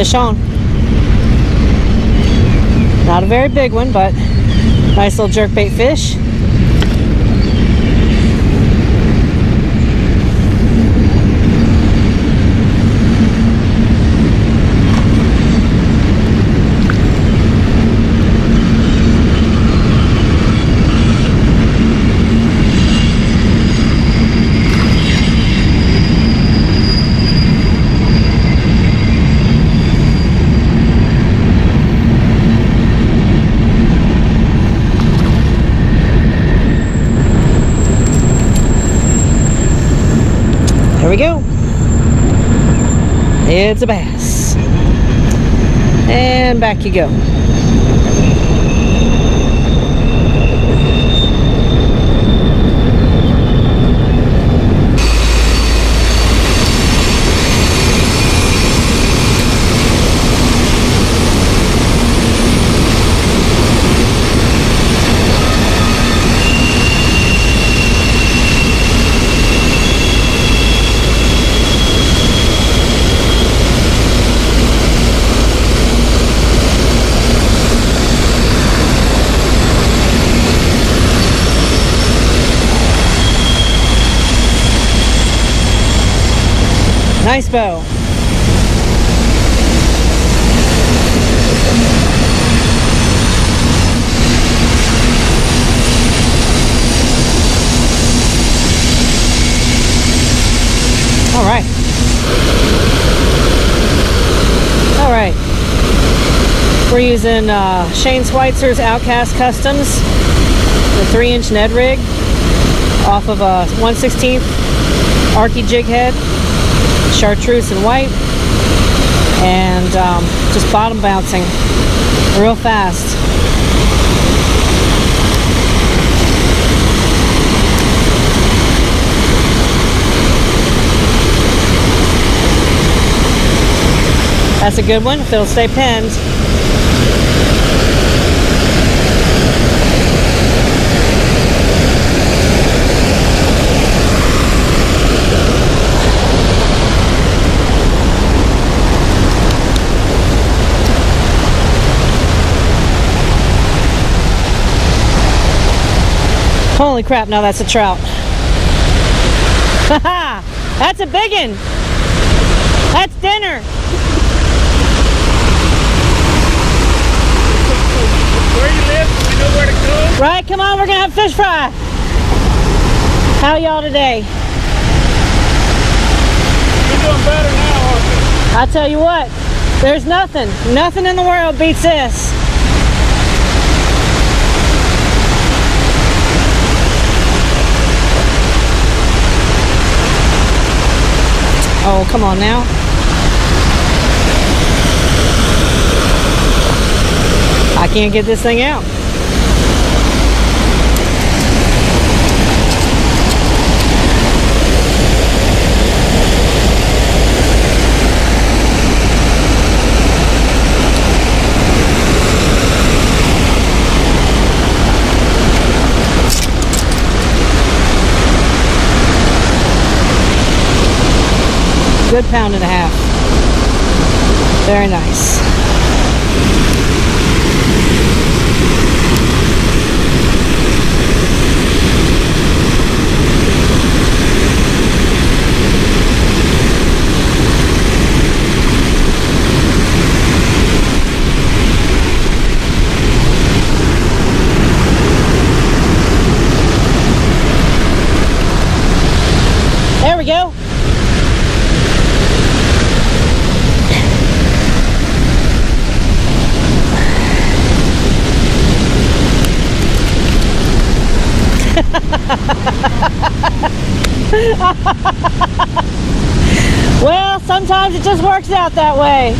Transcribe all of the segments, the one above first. fish on. Not a very big one, but nice little jerkbait fish. There we go. It's a bass. And back you go. Nice bow. All right. All right. We're using Shane Schweitzer's Outkast Customs, the 3-inch Ned Rig, off of a 1/16 Arky Jig Head, chartreuse and white, and just bottom bouncing real fast. That's a good one if it'll stay pinned. Holy crap, now that's a trout. Haha! That's a biggin! That's dinner! Where you live, we know where to go. Right, come on, we're gonna have fish fry. How y'all today? You're doing better now, Arthur. I'll tell you what, there's nothing. Nothing in the world beats this. Oh, come on now. I can't get this thing out. Good pound and a half. Very nice. There we go. Well, sometimes it just works out that way.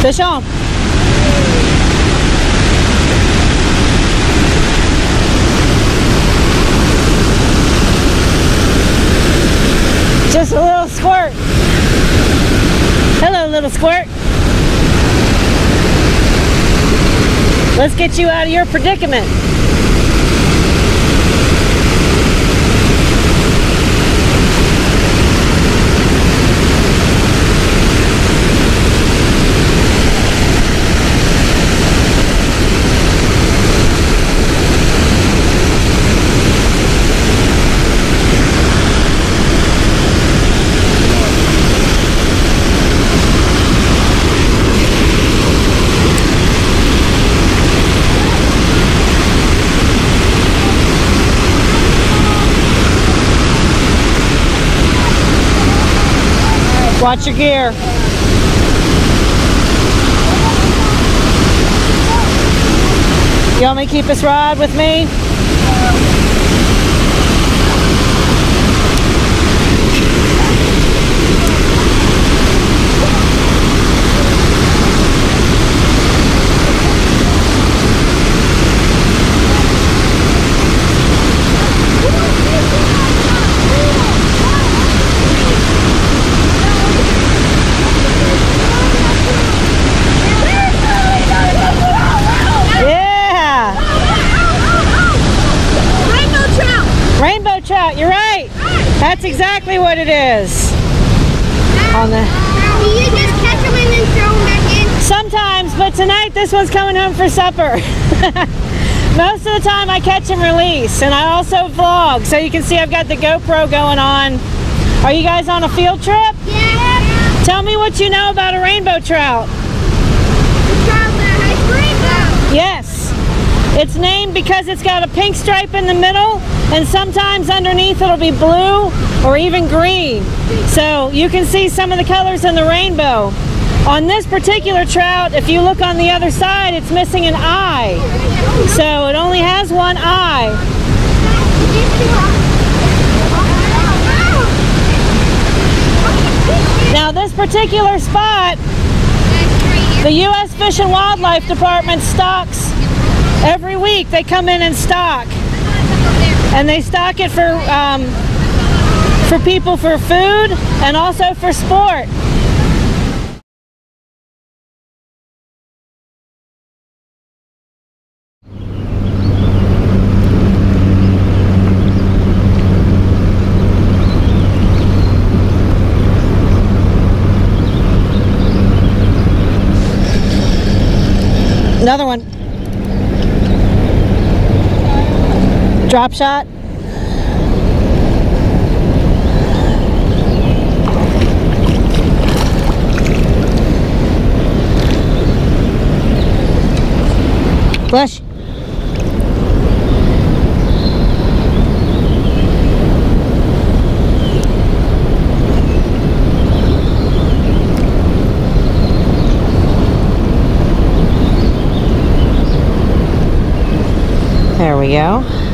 Fish on. Just a little squirt. Hello, little squirt. Let's get you out of your predicament. Watch your gear. You want me to keep this rod with me? That's exactly what it is. On the, do you just catch them and then throw them back in? Sometimes, but tonight this one's coming home for supper. Most of the time I catch and release, and I also vlog. So you can see I've got the GoPro going on. Are you guys on a field trip? Yeah. Tell me what you know about a rainbow trout. The trout that has rainbow. Yes. It's named because it's got a pink stripe in the middle, and sometimes underneath it'll be blue or even green. So you can see some of the colors in the rainbow. On this particular trout, if you look on the other side, it's missing an eye. So it only has one eye. Now this particular spot, the U.S. Fish and Wildlife Department stocks every week. They come in and stock. And they stock it for people for food and also for sport. Another one. Drop shot. Flush. There we go.